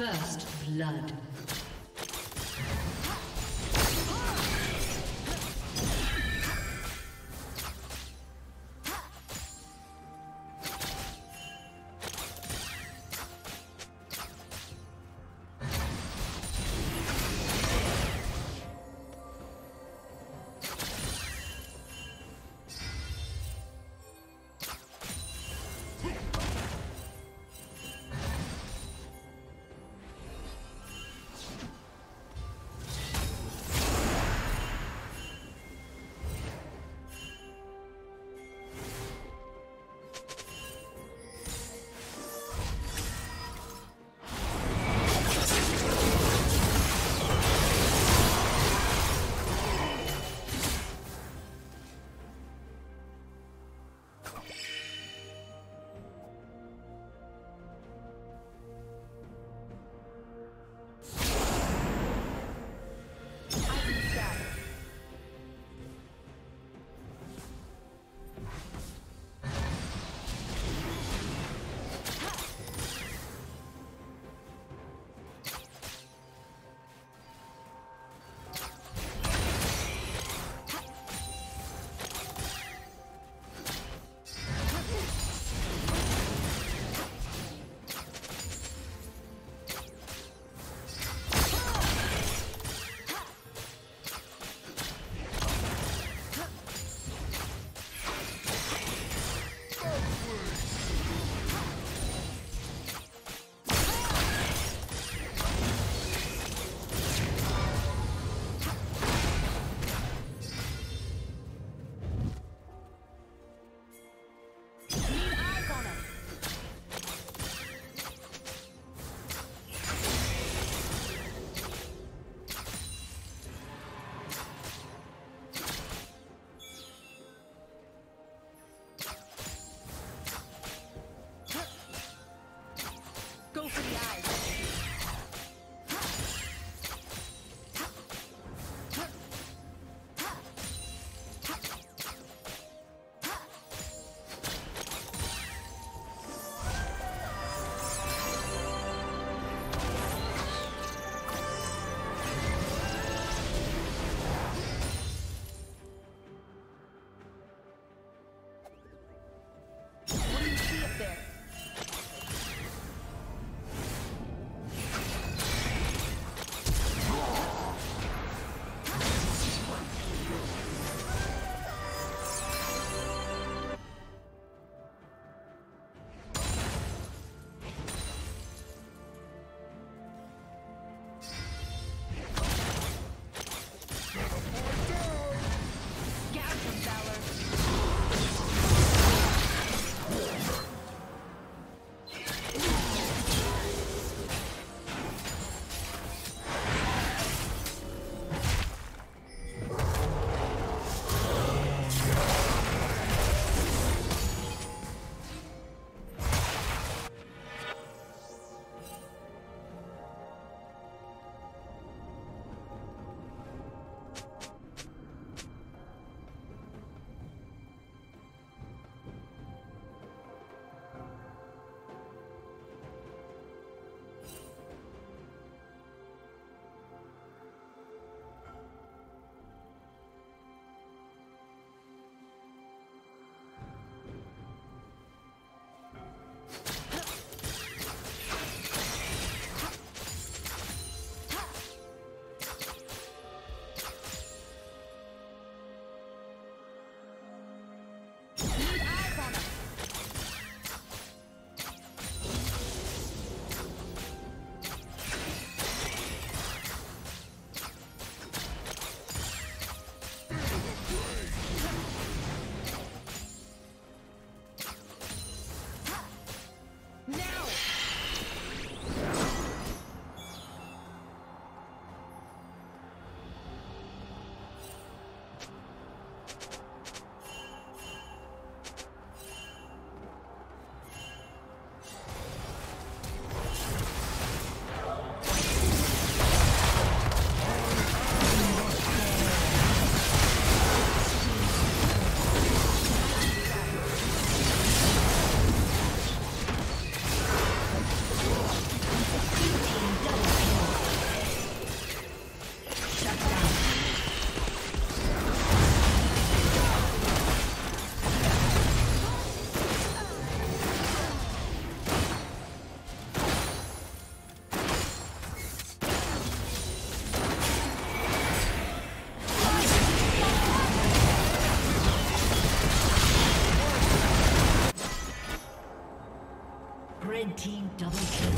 First blood. team double kill.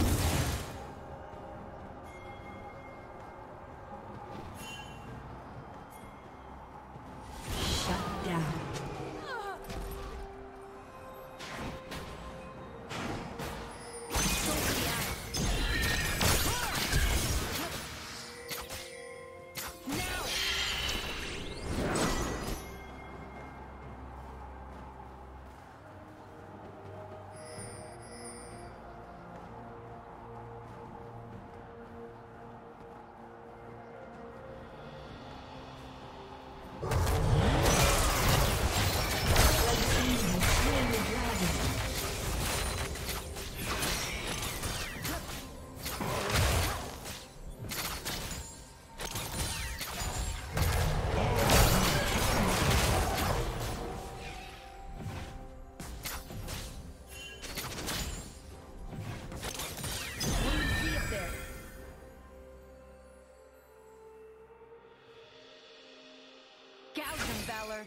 Valor.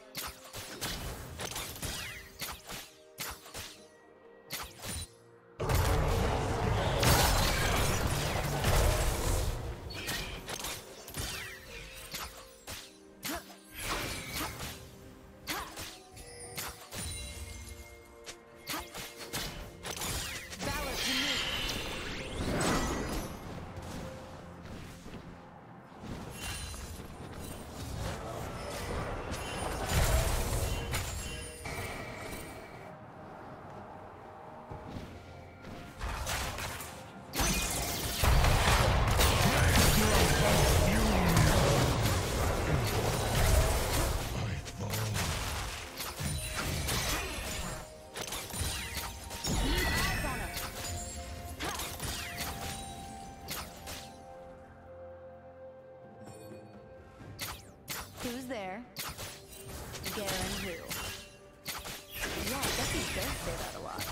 Who's there? Garen who? Yeah, I guess he does say that a lot.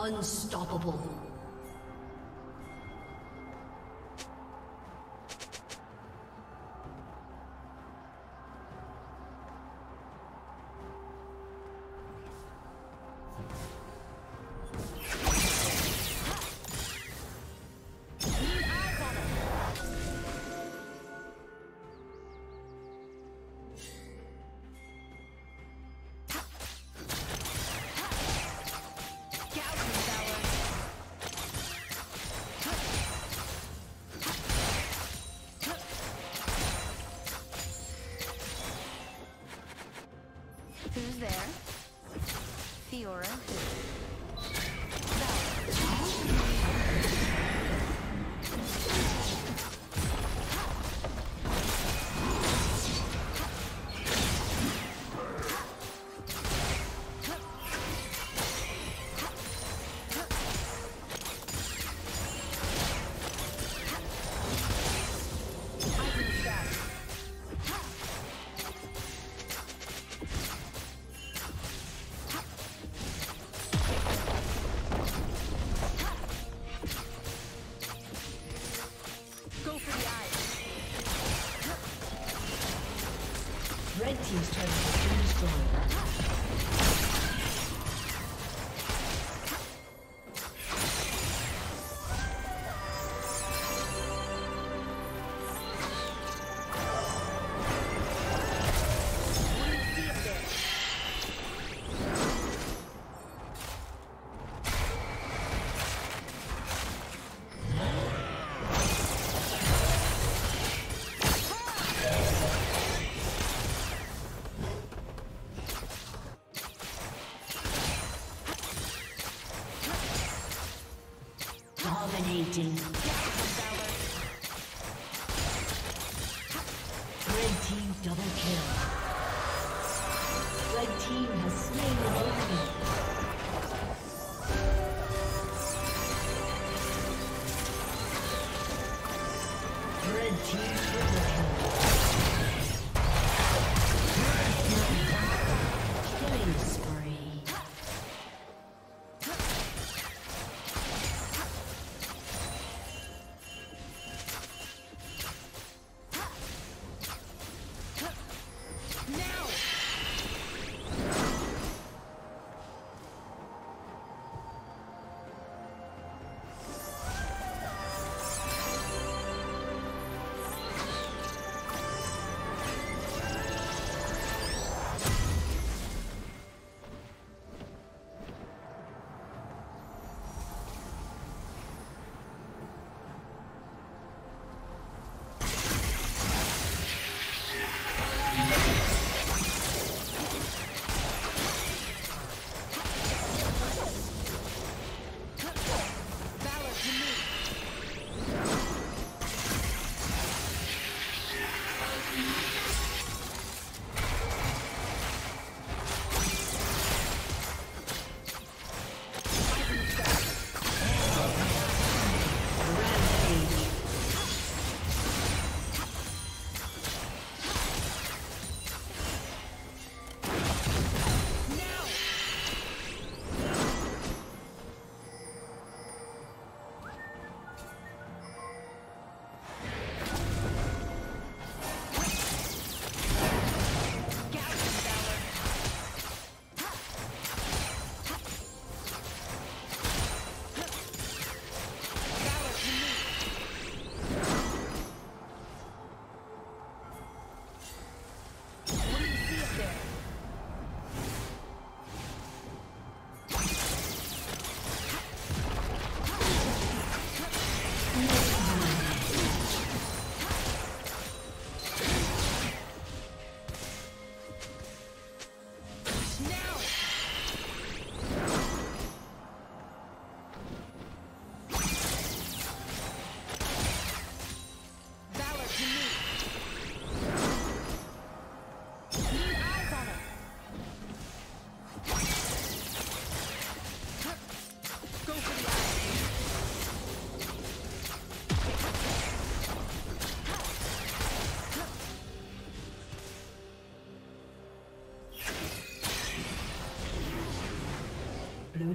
Unstoppable. team's turret has been destroyed. Dominating. Red team double kill. Red team has slain the enemy. Blue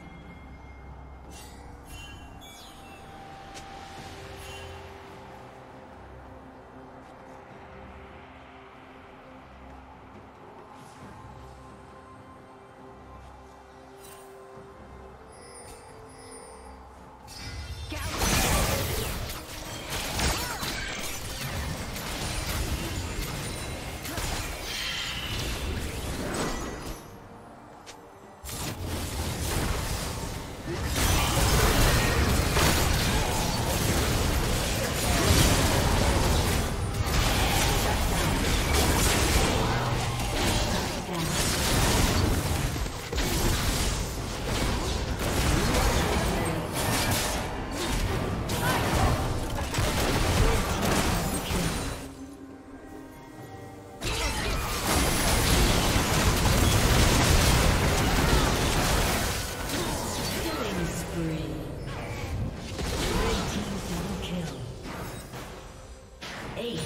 8.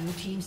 Blue team's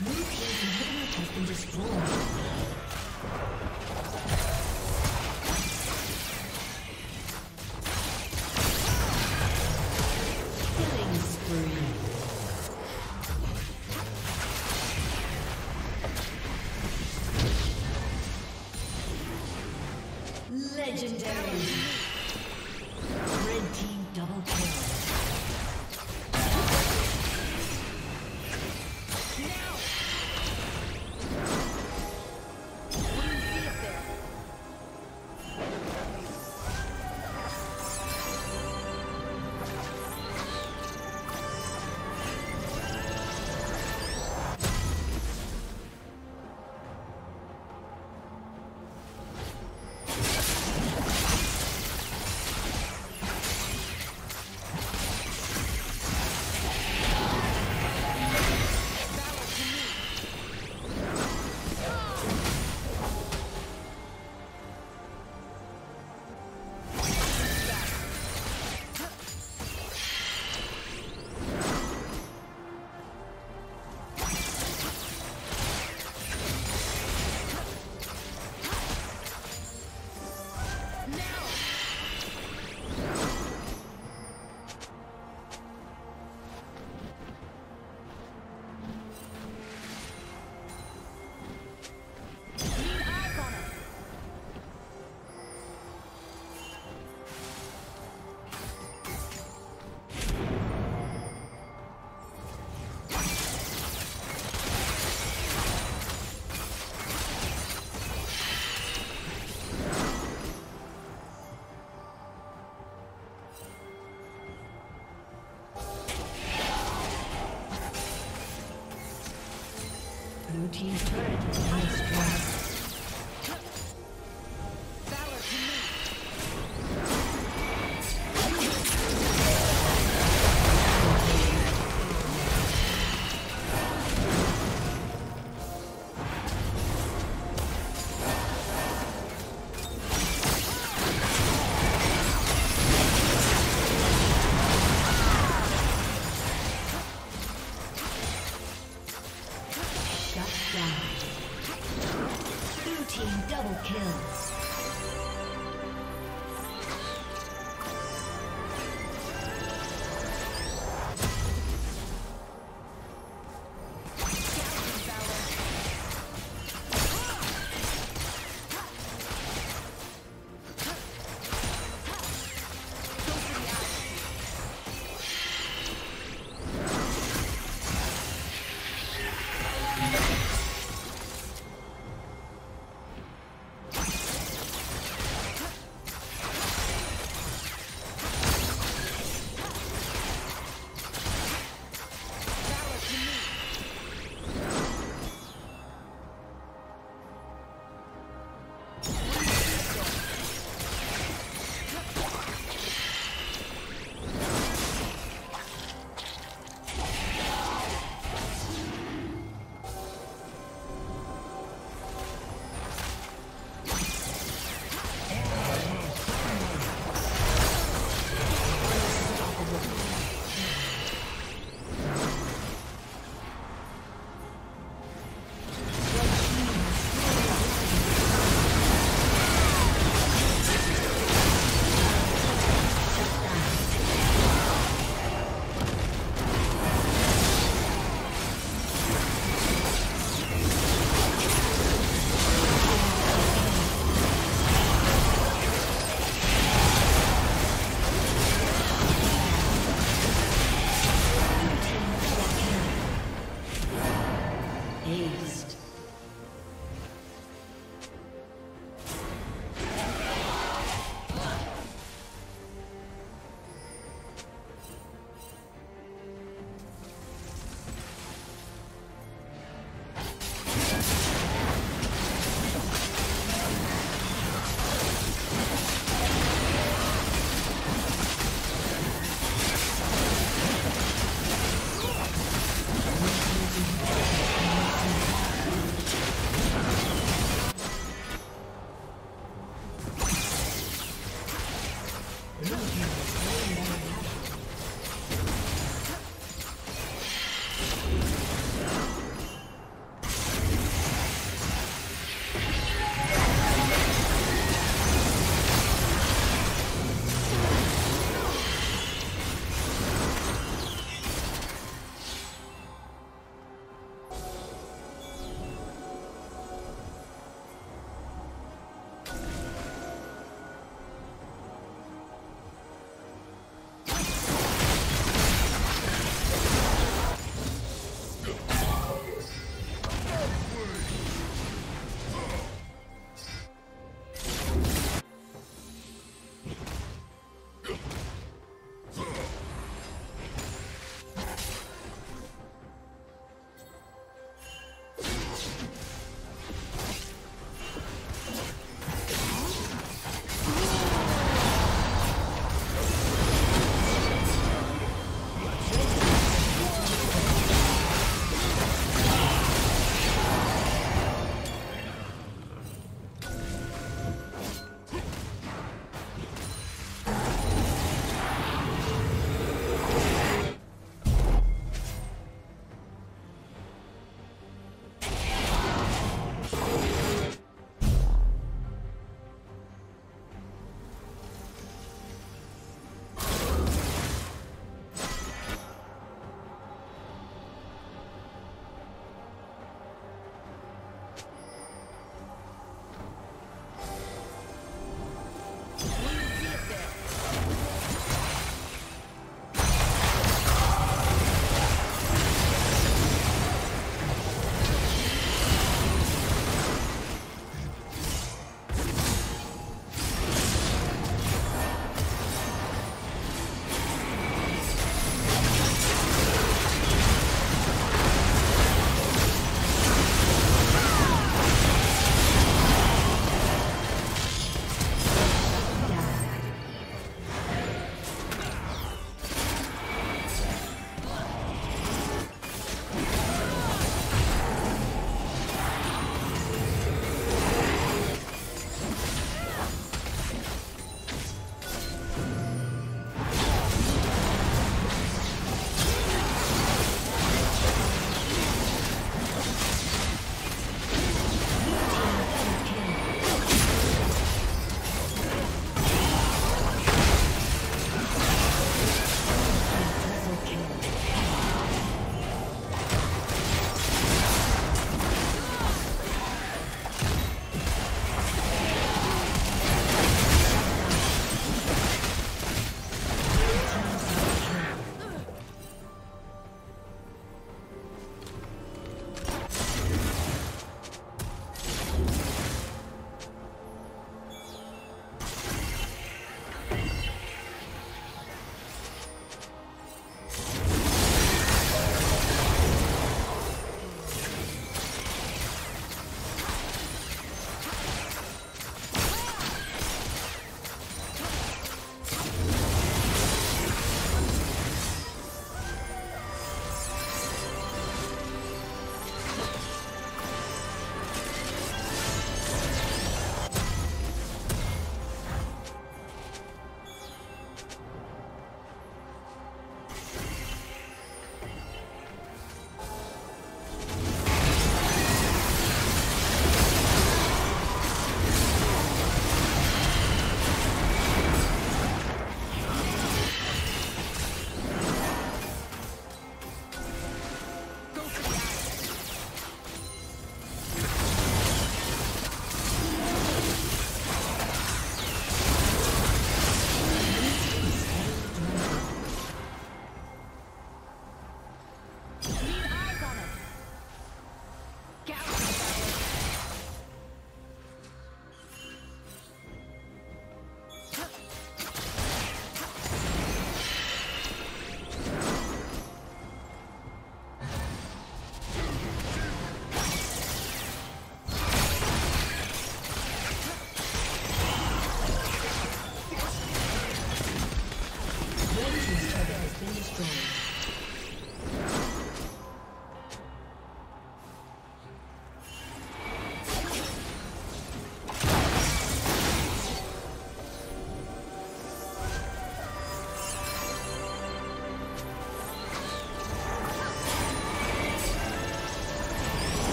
Blue team's inhibitor has been destroyed. Blue team's turret has been destroyed.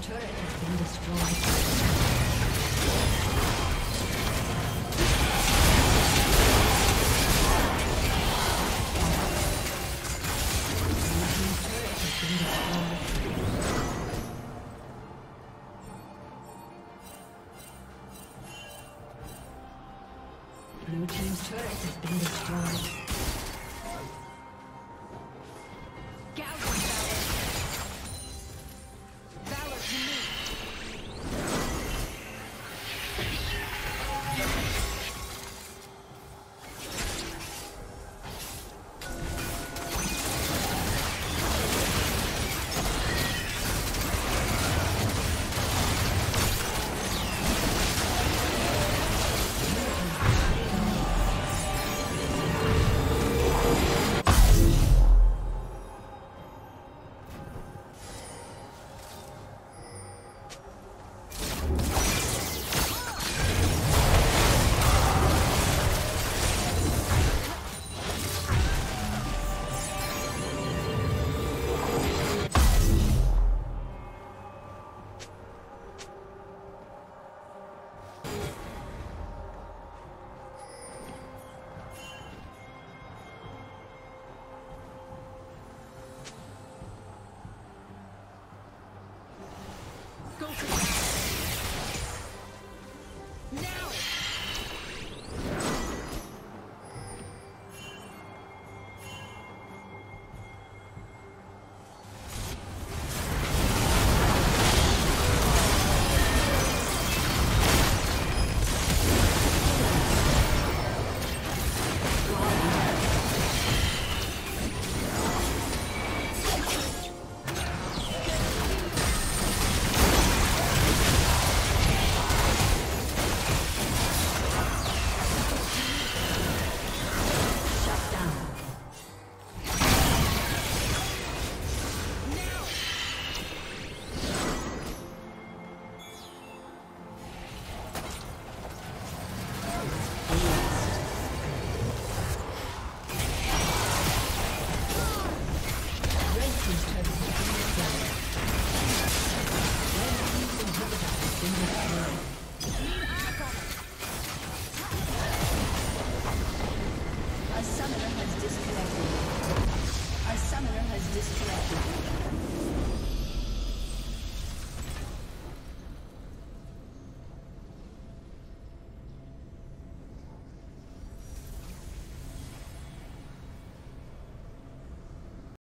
team's turret has been destroyed. A summoner has disconnected.